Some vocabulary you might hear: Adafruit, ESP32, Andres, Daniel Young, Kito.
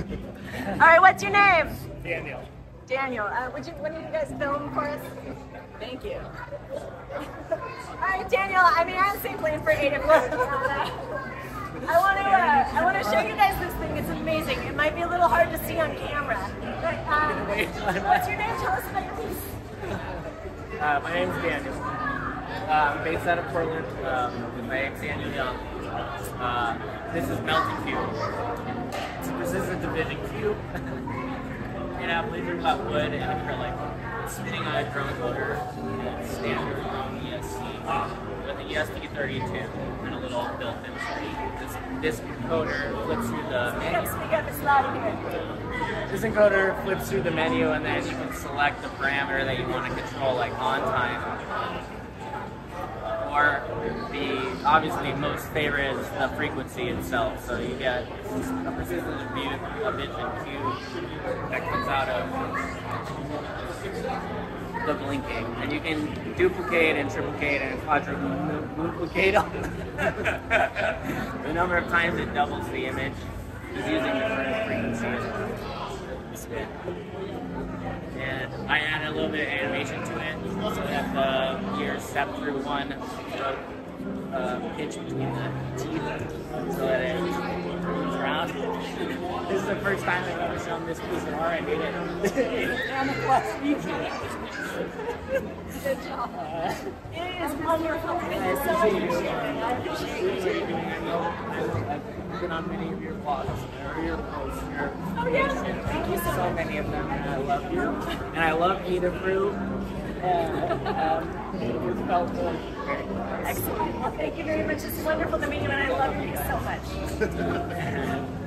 All right, what's your name? Daniel. Daniel, what did you guys film for us? Thank you. All right, Daniel. I mean, I'm sampling for 8 o'clock. I want to show you guys this thing. It's amazing. It might be a little hard to see on camera. But, what's your name? Tell us about your piece. My name's Daniel. I'm based out of Portland. My name's Daniel Young. This is melting cube. This is a division cube. And I'm laser cut wood and acrylic. It's spinning on a drum motor standard on ESP with the ESP32 and a little built-in screen. This encoder flips through the menu. This encoder flips through the menu, and then you can select the parameter that you want to control, like on time. Or the obviously most favorite is the frequency itself. So you get a precision of view, a vision cube that comes out of the blinking, and you can duplicate and triplicate and quadruplicate the number of times it doubles the image is using different frequencies. And I added a little bit of animation to it so that your step through one pitch between the teeth so that it moves around. This is the first time I've ever shown this piece of art. I made it on the plus feature. Good job. It is wonderful. Thank you so much for sharing. I appreciate you. I've been on many of your vlogs or your posts. Oh, yeah. Thank you so many of them, and I love you. And I love Adafruit. It felt good. Excellent. Well, thank you very much. It's wonderful to meet you, and I love you so much.